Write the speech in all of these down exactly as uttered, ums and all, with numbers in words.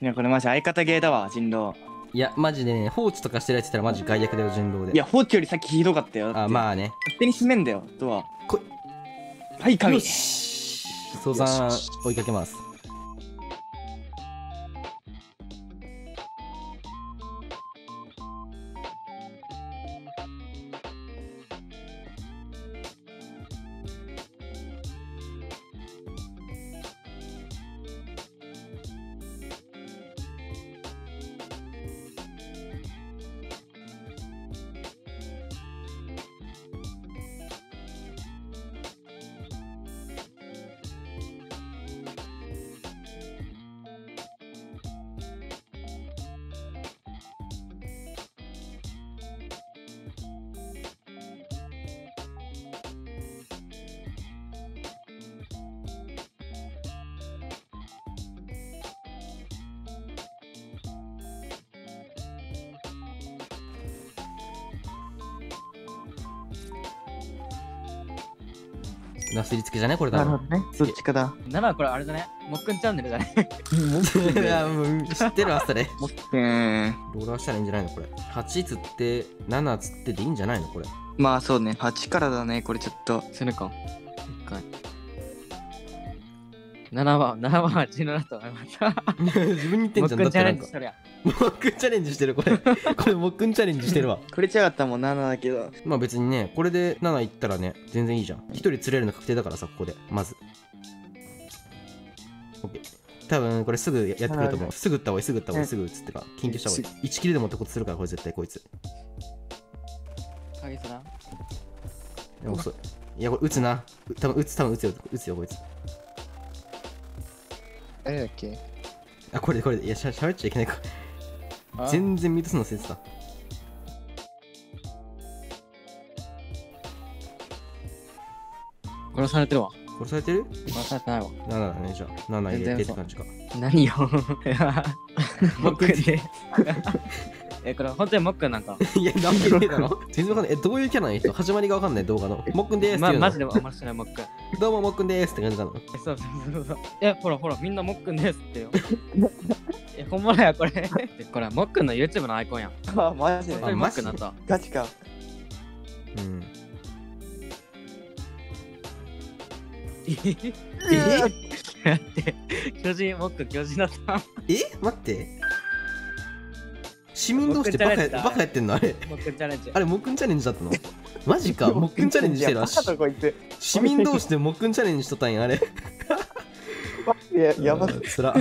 いやこれマジ相方ゲーだわ、人狼。いやマジでね、放置とかしてるやつ言ったらマジ害悪だよ、人狼で。いや放置よりさっきひどかったよ。あまあね、勝手に閉めんだよドア。こはい、神よし相談追いかけます。なすりつけじゃねこれだ。なるほどね。そっちかだ。ならこれあれだね。もっくんチャンネルだね。もっくんだよ。知ってるわそれ。もっくん。ローラーしたらいいんじゃないのこれ。はち釣ってなな釣ってでいいんじゃないのこれ。まあそうね。はちからだねこれちょっと。するか。いっかい。ななばんななばんはちじゅうななと。自分に言ってんじゃん。もっくんチャレンジしてるや。もっくんチャレンジしてるこれ。これもっくんチャレンジしてるわ。これ違ったもんななだけど。まあ別にね、これでなないったらね、全然いいじゃん。一人釣れるの確定だからさ、ここで。まず。OK。多分これすぐやってくると思う。すぐ打った方がいい、すぐ打った方がいい、すぐ打つってか、緊急した方がいい。いちキルでもってことするから、これ絶対こいつ。影空。いや、遅い。いや、これ打つな。多分打つ、多分打つよ、打つよ、こいつ。誰だっけ？あ、これこれ、いや、しゃべっちゃいけないか。全然見通すのせいでさ。殺されてるわ。殺されてる？殺されてないわ。ななだね、じゃあ。なな入れてって感じか。何よ。もっくんで。え、これ本当にもっくんなんか。いや、なんで言ってたの？全然わかんない。え、どういうキャラの人？始まりがわかんない動画の。もっくんでーす。ま、マジで面白いもっくん。どうももっくんでーすって感じなの。え、そうそうそうそう。え、ほらほら、みんなもっくんですってよ。え、ほんまだよこれ。これもっくんの YouTube のアイコンやん。あ、マジで。もっくんなった。ガチか。うん。え？待って、巨人もっくん巨人だった。え？待って。市民同士でバカバカやってんのあれ。もっくんチャレンジ。あれもっくんチャレンジだったの？マジか。もっくんチャレンジしてる。市民同士でもっくんチャレンジしとったんやあれ。ややばい。つら。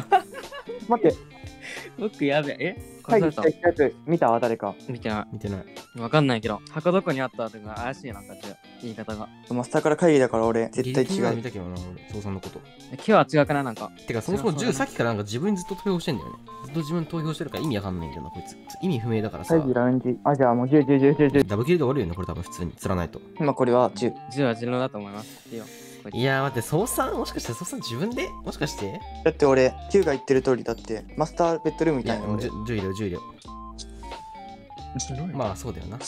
待って。もっくんやべえ。はい。見た？誰か。見てない。見てない。わかんないけど。箱どこにあったとか怪しいな感じ。言い方が。マスターから会議だから俺絶対違う。見たけどな俺。翔さんのこと。今日は違うかななんか。てかそもそも銃さっきからなんか自分ずっと投票してんだよね。ずっと自分投票してるから意味わかんないんだよなこいつ。意味不明だからさ。あじゃあもう十十十十十。ダブルキルで終わるよねこれ多分普通に釣らないと。まあこれは十。十は自分だと思います。いいよ。いやー待って、総さんもしかして総さん自分でもしかしてだって俺きゅうが言ってる通りだってマスターベッドルームみたいなのでじゅう入れようじゅう入れよう。まあそうだよな。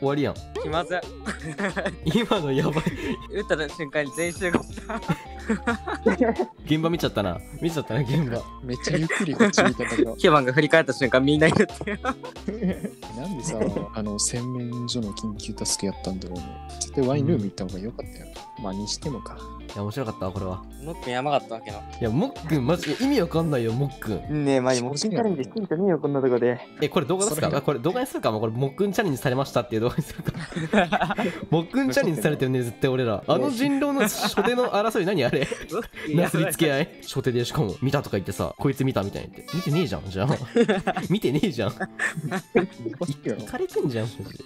終わりやん。気まずい。今のやばい。打った瞬間に全員集合した。現場見ちゃったな。見ちゃったな、現場。めっちゃゆっくりこっち見たけど。ケバンが振り返った瞬間みんないるってよ。なんでさ、あの、洗面所の緊急助けやったんだろうね。絶対ワインルーム行った方が良かったよ。まあ、にしてもか。や面白かったわこれは。もっくんやばかったわけな。いやもっくんマジ意味わかんないよもっくん。ねえマジもっくんチャレンジしてみたらいいよこんなとこで。えこれ動画ですか？これ動画にするかも。これもっくんチャレンジされましたっていう動画にするか。もっくんチャレンジされてるね絶対俺ら。あの人狼の初手の争い何あれ？なすりつけ合い。初手でしかも見たとか言ってさ、こいつ見たみたいに言って見てねえじゃんじゃあ。見てねえじゃん。いかれてんじゃんマジで。